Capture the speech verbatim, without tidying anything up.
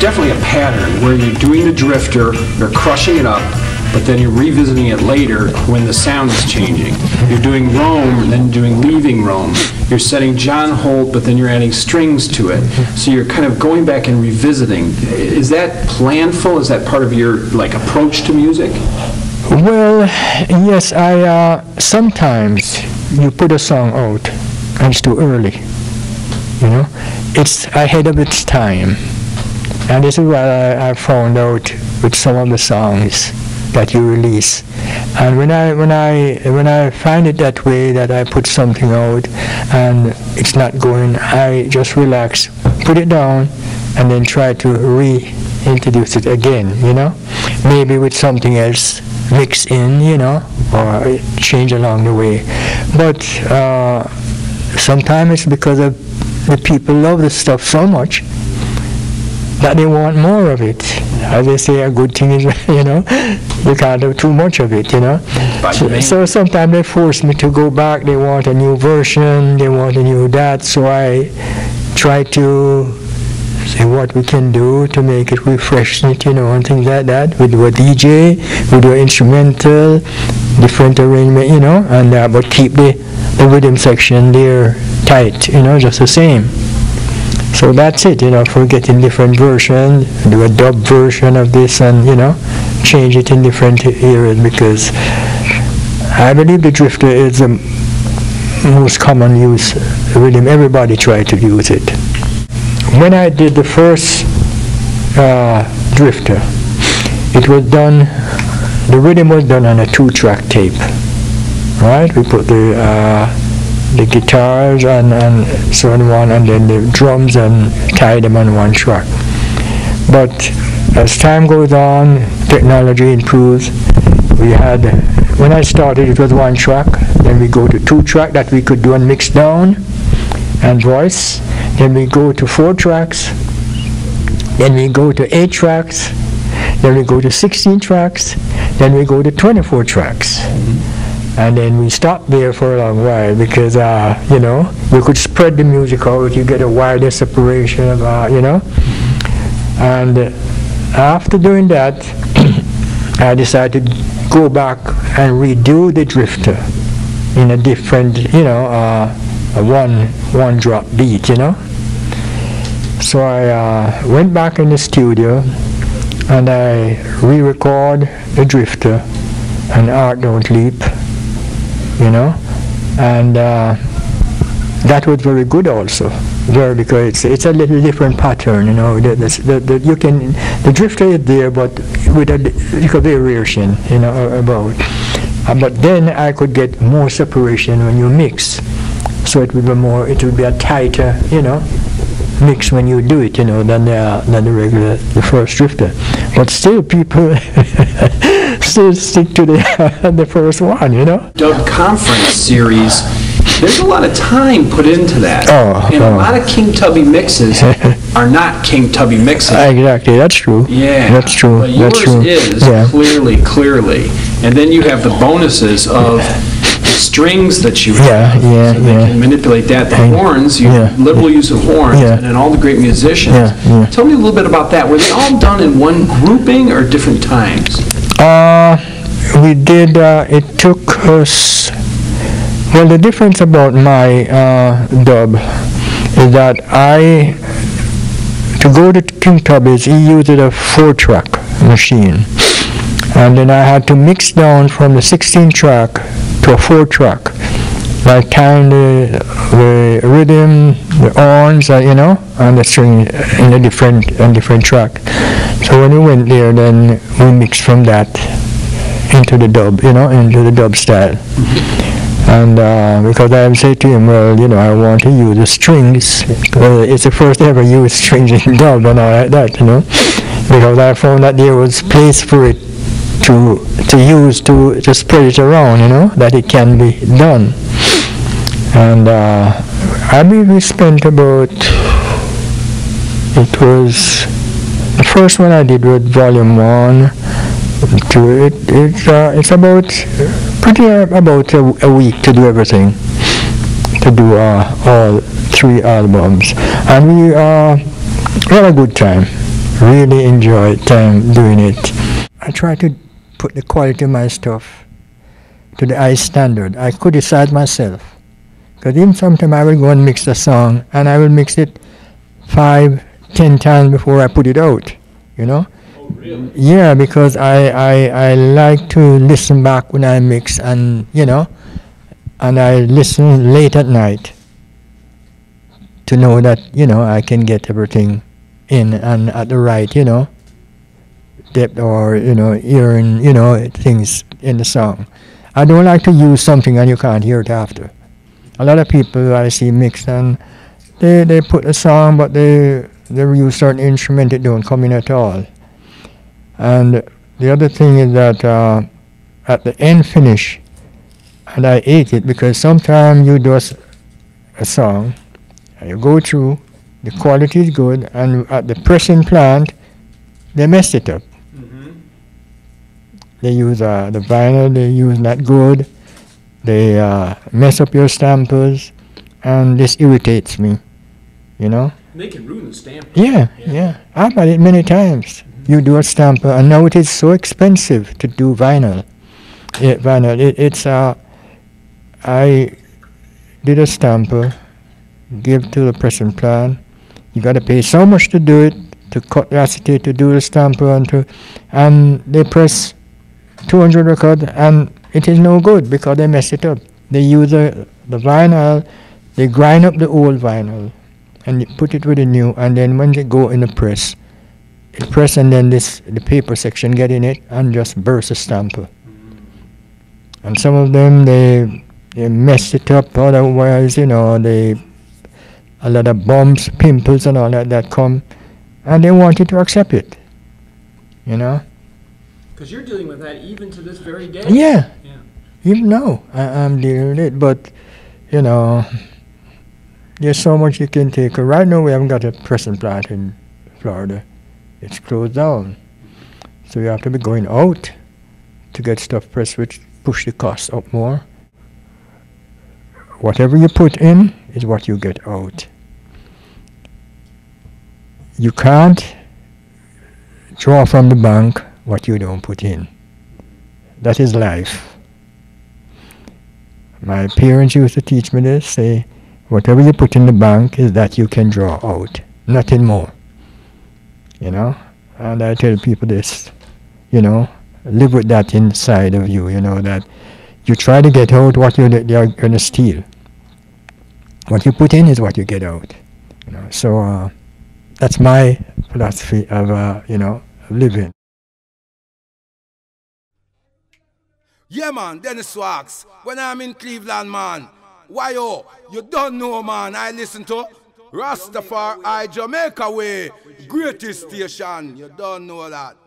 there's definitely a pattern where you're doing the drifter, you're crushing it up, but then you're revisiting it later when the sound is changing. You're doing Rome, then doing Leaving Rome. You're setting John Holt, but then you're adding strings to it. So you're kind of going back and revisiting. Is that planful? Is that part of your like approach to music? Well, yes. I uh, sometimes you put a song out and it's too early. You know, it's ahead of its time, and this is what I, I found out with some of the songs that you release. And when I when I when I find it that way, that I put something out and it's not going, I just relax, put it down, and then try to reintroduce it again. You know, maybe with something else mixed in. You know, or change along the way. But uh, sometimes it's because of the people love this stuff so much that they want more of it. As they say, a good thing is, you know, you can't have too much of it, you know. So, so sometimes they force me to go back. They want a new version, they want a new that, so I try to see what we can do to make it refresh it, you know, and things like that. We do a D J, we do an instrumental, different arrangement, you know, and uh, but keep the, the rhythm section there tight, you know, just the same. So that's it, you know, for getting different versions, do a dub version of this and, you know, change it in different areas, because I believe the drifter is the most common use rhythm. Everybody tried to use it. When I did the first uh, drifter, it was done, the rhythm was done on a two-track tape, right? We put the, uh, the guitars and, and so on, and then the drums, and tie them on one track. But as time goes on, technology improves. We had, when I started, it was one track, then we go to two track that we could do and mix down and voice. Then we go to four tracks, then we go to eight tracks, then we go to sixteen tracks, then we go to twenty-four tracks. And then we stopped there for a long while because, uh, you know, we could spread the music out, you get a wider separation of, uh, you know. And after doing that, I decided to go back and redo the drifter in a different, you know, uh, a one, one drop beat, you know. So I uh, went back in the studio and I re-record the drifter and Art Don't Leap, you know, and uh, that was very good also, very, because it's, it's a little different pattern, you know. The, the, the, you can, the drifter is there, but with a, like a variation, you know, about. Uh, but then I could get more separation when you mix. So it would be more, it would be a tighter, you know, mix when you do it, you know, than the, than the regular, the first drifter. But still people still stick to the, the first one, you know. Dub Conference series, there's a lot of time put into that. Oh, and oh. A lot of King Tubby mixes are not King Tubby mixes. Exactly, that's true. Yeah. That's true, but that's true. Yours is, yeah. Clearly, clearly. And then you have the bonuses of strings that you yeah, have, yeah, so they yeah. can manipulate that. The horns, you yeah, liberal yeah. use of horns, yeah. and, and all the great musicians. Yeah, yeah. Tell me a little bit about that. Were they all done in one grouping or different times? Uh, we did, uh, it took us, well, the difference about my uh, dub is that I, to go to King Tubby's, he used a four-track machine. And then I had to mix down from the sixteen-track to a four-track, by tying the, the rhythm, the horns, uh, you know, and the string in a different, a different track. So when we went there, then we mixed from that into the dub, you know, into the dub style. And uh, because I said to him, well, you know, I want to use the strings. Well, it's the first ever used strings in dub and all like that, you know, because I found that there was place for it. To, to use, to, to spread it around, you know, that it can be done. And uh, I believe we spent about, it was, the first one I did was volume one, two, it, it, uh, it's about, pretty uh, about a, a week to do everything, to do uh, all three albums. And we uh, had a good time. really enjoy time doing it. I try to put the quality of my stuff to the high standard. I criticize myself, because even sometimes I will go and mix a song, and I will mix it five, ten times before I put it out, you know? Oh, really? Yeah, because I, I, I like to listen back when I mix, and, you know, and I listen late at night to know that, you know, I can get everything in and at the right, you know, depth or, you know, hearing, you know, things in the song. I don't like to use something and you can't hear it after. A lot of people I see mix and they, they put a song, but they, they use certain instrument that don't come in at all. And the other thing is that uh, at the end finish, and I hate it because sometimes you do a, a song, and you go through, the quality is good, and at the pressing plant, they messed it up. They use uh, the vinyl, they use not good, they uh, mess up your stampers, and this irritates me, you know? They can ruin the stamper. Yeah, yeah, yeah. I've had it many times. Mm-hmm. You do a stamper, and now it is so expensive to do vinyl. Yeah, vinyl, it, it's, uh, I did a stamper, give to the pressing plant, you gotta pay so much to do it, to cut the acetate, to do the stamper, and to, and they press two hundred record, and it is no good because they mess it up. They use the, the vinyl, they grind up the old vinyl and they put it with the new, and then when they go in the press, it press and then this the paper section get in it and just burst the stamper. And some of them, they, they mess it up, otherwise, you know, they, a lot of bumps, pimples and all that that come, and they want you to accept it, you know? Because you're dealing with that even to this very day. Yeah. Yeah. Even now, I, I'm dealing with it. But, you know, there's so much you can take. Right now, we haven't got a pressing plant in Florida. It's closed down. So you have to be going out to get stuff pressed, which push the cost up more. Whatever you put in is what you get out. You can't draw from the bank what you don't put in. That is life. My parents used to teach me this, say, whatever you put in the bank is that you can draw out, nothing more, you know? And I tell people this, you know, live with that inside of you, you know, that you try to get out what you're, you're gonna steal. What you put in is what you get out, you know? So uh, that's my philosophy of, uh, you know, living. Yeah, man, Dennis Swags. When I'm in Cleveland, man, why, oh, you don't know, man, I listen to Rastafari, Jamaica Way, Greatest Station. You don't know that.